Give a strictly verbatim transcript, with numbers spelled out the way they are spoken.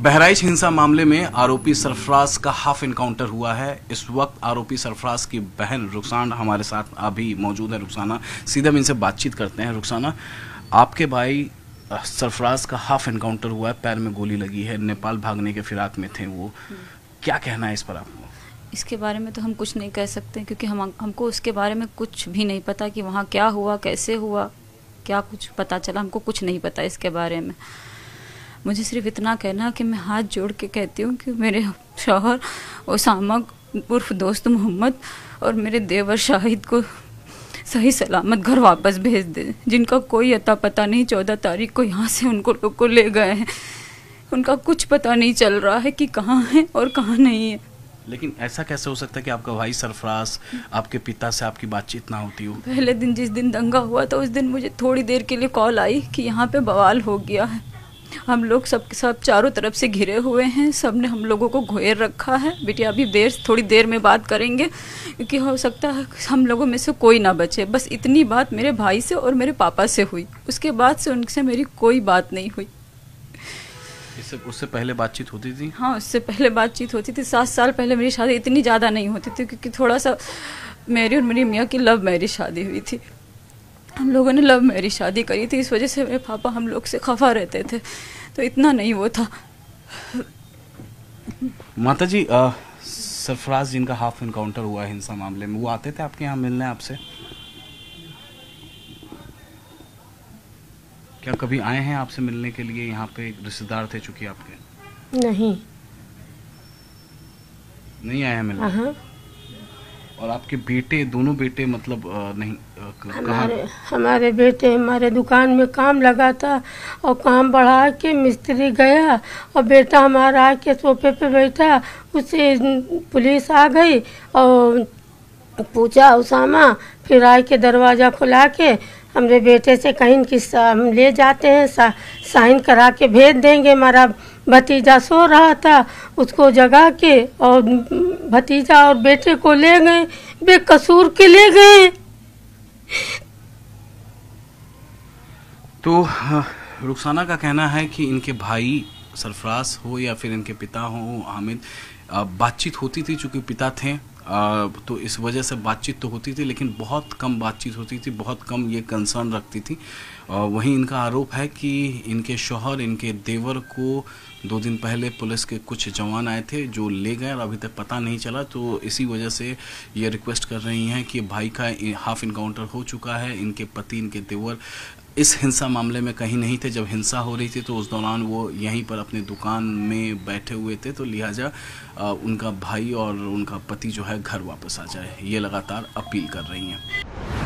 बहराइच हिंसा मामले में आरोपी सरफराज का हाफ इनकाउंटर हुआ है। इस वक्त आरोपी सरफराज की बहन रुखसाना हमारे साथ अभी मौजूद है। रुखसाना, सीधे हम इनसे बातचीत करते हैं। रुखसाना, आपके भाई सरफराज का हाफ इनकाउंटर हुआ है, पैर में गोली लगी है, नेपाल भागने के फिराक में थे वो, क्या कहना है इस पर आपको? इसके बारे में तो हम कुछ नहीं कह सकते क्योंकि हम हमको उसके बारे में कुछ भी नहीं पता कि वहाँ क्या हुआ, कैसे हुआ, क्या कुछ पता चला, हमको कुछ नहीं पता इसके बारे में। मुझे सिर्फ इतना कहना कि मैं हाथ जोड़ के कहती हूँ कि मेरे शौहर उसामा उर्फ दोस्त मोहम्मद और मेरे देवर शाहिद को सही सलामत घर वापस भेज दें, जिनका कोई अता पता नहीं। चौदह तारीख को यहाँ से उनको लोग को ले गए हैं, उनका कुछ पता नहीं चल रहा है कि कहाँ है और कहाँ नहीं है। लेकिन ऐसा कैसे हो सकता है कि आपका भाई सरफराज, आपके पिता से आपकी बातचीत ना होती हो? पहले दिन जिस दिन दंगा हुआ था उस दिन मुझे थोड़ी देर के लिए कॉल आई कि यहाँ पे बवाल हो गया है, हम लोग सब सब चारों तरफ से घिरे हुए हैं, सब ने हम लोगों को घेर रखा है। बेटिया अभी देर थोड़ी देर में बात करेंगे क्योंकि हो सकता है हम लोगों में से कोई ना बचे। बस इतनी बात मेरे भाई से और मेरे पापा से हुई, उसके बाद से उनसे मेरी कोई बात नहीं हुई। इससे उससे पहले बातचीत होती थी? हाँ, उससे पहले बातचीत होती थी। सात साल पहले मेरी शादी इतनी ज़्यादा नहीं होती थी क्योंकि थोड़ा सा मेरी और मेरी मियाँ की लव मैरिज शादी हुई थी, हम लोगों ने लव मैरिज शादी करी थी, इस वजह से मेरे पापा हम लोग से खफा रहते थे, तो इतना नहीं वो था। माता जी, आ, सरफराज जिनका हाफ इनकाउंटर हुआ है हिंसा मामले में, वो आते थे आपके यहाँ मिलने आपसे? क्या कभी आए हैं आपसे मिलने के लिए? यहाँ पे रिश्तेदार थे चूंकि आपके। नहीं नहीं आए हैं मिलने। और आपके बेटे, दोनों बेटे मतलब नहीं? हमारे हमारे बेटे हमारे दुकान में काम लगा था और काम बढ़ा के मिस्त्री गया और बेटा हमारा आके सोफे पे बैठा, उससे पुलिस आ गई और पूछा उसामा, फिर आके दरवाज़ा खुला के हमारे बेटे से कहीं कि हम ले जाते हैं, सा, साइन करा के भेज देंगे। हमारा भतीजा सो रहा था, उसको जगा के और भतीजा और बेटे को ले गए, बेकसूर के ले गए। तो रुखसाना का कहना है कि इनके भाई सरफराज हो या फिर इनके पिता हो आमिर, बातचीत होती थी चूँकि पिता थे, तो इस वजह से बातचीत तो होती थी लेकिन बहुत कम बातचीत होती थी, बहुत कम ये कंसर्न रखती थी। वहीं इनका आरोप है कि इनके शौहर, इनके देवर को दो दिन पहले पुलिस के कुछ जवान आए थे जो ले गए और अभी तक पता नहीं चला, तो इसी वजह से ये रिक्वेस्ट कर रही हैं कि भाई का हाफ इनकाउंटर हो चुका है, इनके पति, इनके देवर इस हिंसा मामले में कहीं नहीं थे। जब हिंसा हो रही थी तो उस दौरान वो यहीं पर अपने दुकान में बैठे हुए थे, तो लिहाजा उनका भाई और उनका पति जो है घर वापस आ जाए, ये लगातार अपील कर रही हैं।